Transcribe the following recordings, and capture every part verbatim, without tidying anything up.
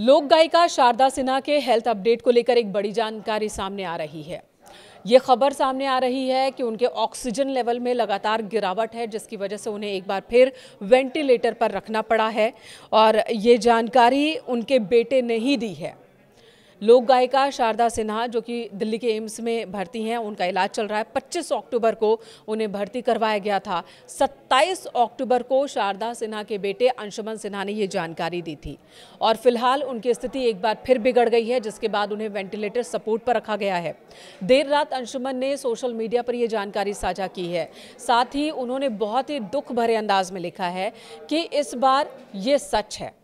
लोक गायिका शारदा सिन्हा के हेल्थ अपडेट को लेकर एक बड़ी जानकारी सामने आ रही है। ये खबर सामने आ रही है कि उनके ऑक्सीजन लेवल में लगातार गिरावट है, जिसकी वजह से उन्हें एक बार फिर वेंटिलेटर पर रखना पड़ा है और ये जानकारी उनके बेटे ने ही दी है। लोक गायिका शारदा सिन्हा जो कि दिल्ली के एम्स में भर्ती हैं, उनका इलाज चल रहा है। पच्चीस अक्टूबर को उन्हें भर्ती करवाया गया था। सत्ताईस अक्टूबर को शारदा सिन्हा के बेटे अंशुमन सिन्हा ने ये जानकारी दी थी और फिलहाल उनकी स्थिति एक बार फिर बिगड़ गई है, जिसके बाद उन्हें वेंटिलेटर सपोर्ट पर रखा गया है। देर रात अंशुमन ने सोशल मीडिया पर यह जानकारी साझा की है। साथ ही उन्होंने बहुत ही दुख भरे अंदाज में लिखा है कि इस बार ये सच है,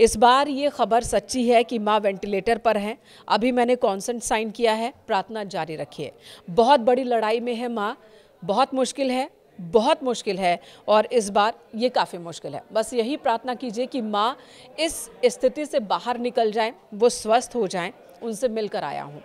इस बार ये खबर सच्ची है कि माँ वेंटिलेटर पर हैं। अभी मैंने कॉन्सेंट साइन किया है, प्रार्थना जारी रखिए। बहुत बड़ी लड़ाई में है माँ, बहुत मुश्किल है, बहुत मुश्किल है और इस बार ये काफ़ी मुश्किल है। बस यही प्रार्थना कीजिए कि माँ इस स्थिति से बाहर निकल जाएं, वो स्वस्थ हो जाएं। उनसे मिलकर आया हूँ।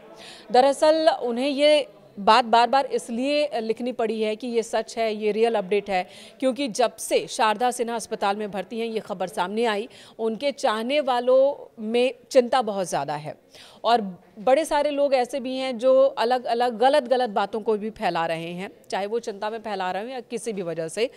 दरअसल उन्हें ये बात बार बार इसलिए लिखनी पड़ी है कि ये सच है, ये रियल अपडेट है, क्योंकि जब से शारदा सिन्हा अस्पताल में भर्ती हैं, ये खबर सामने आई, उनके चाहने वालों में चिंता बहुत ज़्यादा है और बड़े सारे लोग ऐसे भी हैं जो अलग अलग गलत गलत बातों को भी फैला रहे हैं, चाहे वो चिंता में फैला रहे हैं या किसी भी वजह से।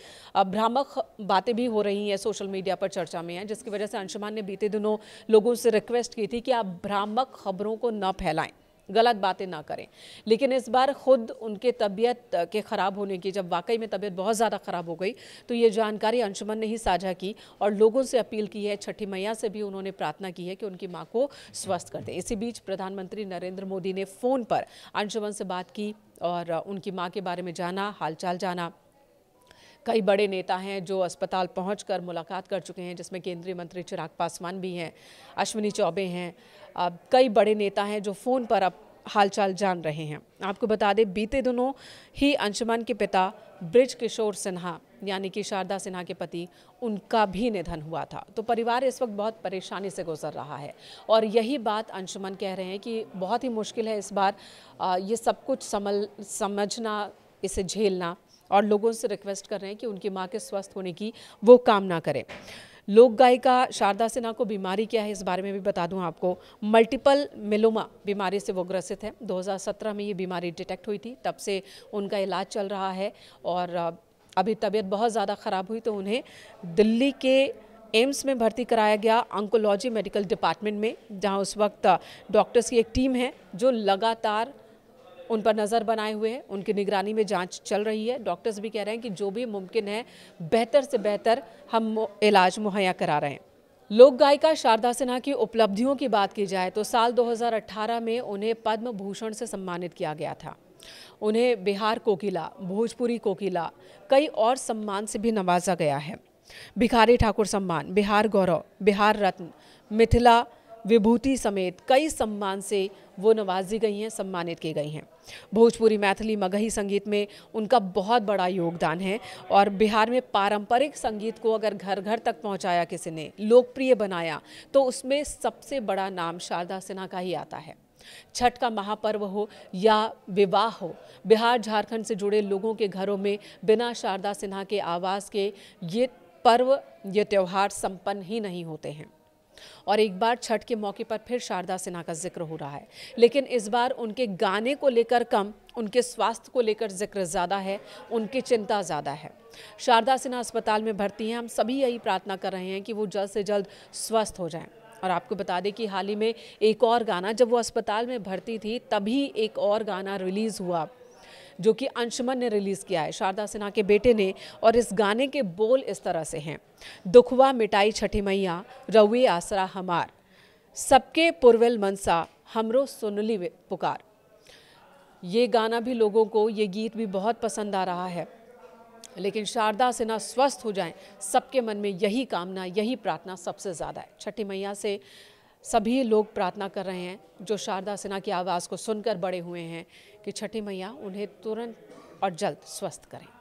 भ्रामक बातें भी हो रही हैं, सोशल मीडिया पर चर्चा में हैं, जिसकी वजह से अंशुमान ने बीते दिनों लोगों से रिक्वेस्ट की थी कि आप भ्रामक खबरों को न फैलाएं, गलत बातें ना करें। लेकिन इस बार खुद उनके तबीयत के ख़राब होने की, जब वाकई में तबीयत बहुत ज़्यादा ख़राब हो गई, तो ये जानकारी अंशुमन ने ही साझा की और लोगों से अपील की है। छठी मैया से भी उन्होंने प्रार्थना की है कि उनकी मां को स्वस्थ कर दें। इसी बीच प्रधानमंत्री नरेंद्र मोदी ने फ़ोन पर अंशुमन से बात की और उनकी माँ के बारे में जाना, हालचाल जाना। कई बड़े नेता हैं जो अस्पताल पहुंचकर मुलाकात कर चुके हैं, जिसमें केंद्रीय मंत्री चिराग पासवान भी हैं, अश्विनी चौबे हैं। अब कई बड़े नेता हैं जो फ़ोन पर अब हालचाल जान रहे हैं। आपको बता दें, बीते दिनों ही अंशुमन के पिता ब्रिज किशोर सिन्हा यानी कि शारदा सिन्हा के पति, उनका भी निधन हुआ था। तो परिवार इस वक्त बहुत परेशानी से गुजर रहा है और यही बात अंशुमन कह रहे हैं कि बहुत ही मुश्किल है इस बार ये सब कुछ समझना, इसे झेलना, और लोगों से रिक्वेस्ट कर रहे हैं कि उनकी मां के स्वस्थ होने की वो कामना करें। लोक गायिका शारदा सिन्हा को बीमारी क्या है, इस बारे में भी बता दूं आपको। मल्टीपल मायलोमा बीमारी से वो ग्रसित है। दो हज़ार सत्रह में ये बीमारी डिटेक्ट हुई थी, तब से उनका इलाज चल रहा है और अभी तबीयत बहुत ज़्यादा ख़राब हुई तो उन्हें दिल्ली के एम्स में भर्ती कराया गया, ऑन्कोलॉजी मेडिकल डिपार्टमेंट में, जहाँ उस वक्त डॉक्टर्स की एक टीम है जो लगातार उन पर नज़र बनाए हुए हैं। उनकी निगरानी में जांच चल रही है। डॉक्टर्स भी कह रहे हैं कि जो भी मुमकिन है बेहतर से बेहतर हम इलाज मुहैया करा रहे हैं। लोक गायिका शारदा सिन्हा की उपलब्धियों की बात की जाए तो साल दो हज़ार अठारह में उन्हें पद्म भूषण से सम्मानित किया गया था। उन्हें बिहार कोकिला, भोजपुरी कोकिला, कई और सम्मान से भी नवाजा गया है। भिखारी ठाकुर सम्मान, बिहार गौरव, बिहार रत्न, मिथिला विभूति समेत कई सम्मान से वो नवाजी गई हैं, सम्मानित की गई हैं। भोजपुरी, मैथिली, मगही संगीत में उनका बहुत बड़ा योगदान है और बिहार में पारंपरिक संगीत को अगर घर घर तक पहुंचाया किसी ने, लोकप्रिय बनाया, तो उसमें सबसे बड़ा नाम शारदा सिन्हा का ही आता है। छठ का महापर्व हो या विवाह हो, बिहार झारखंड से जुड़े लोगों के घरों में बिना शारदा सिन्हा के आवाज़ के ये पर्व, ये त्यौहार संपन्न ही नहीं होते हैं। और एक बार छठ के मौके पर फिर शारदा सिन्हा का जिक्र हो रहा है, लेकिन इस बार उनके गाने को लेकर कम, उनके स्वास्थ्य को लेकर जिक्र ज़्यादा है, उनकी चिंता ज़्यादा है। शारदा सिन्हा अस्पताल में भर्ती हैं। हम सभी यही प्रार्थना कर रहे हैं कि वो जल्द से जल्द स्वस्थ हो जाएं। और आपको बता दें कि हाल ही में एक और गाना, जब वो अस्पताल में भर्ती थी तभी एक और गाना रिलीज़ हुआ जो कि अंशुमन ने रिलीज़ किया है, शारदा सिन्हा के बेटे ने, और इस गाने के बोल इस तरह से हैं। दुखवा मिटाई छठी मैया, रउए आसरा हमार, सबके पुरवेल मनसा, हमरो सुनली पुकार। ये गाना भी लोगों को, ये गीत भी बहुत पसंद आ रहा है, लेकिन शारदा सिन्हा स्वस्थ हो जाएं, सबके मन में यही कामना, यही प्रार्थना सबसे ज़्यादा है। छठी मैया से सभी लोग प्रार्थना कर रहे हैं जो शारदा सिन्हा की आवाज़ को सुनकर बड़े हुए हैं कि छठी मैया उन्हें तुरंत और जल्द स्वस्थ करें।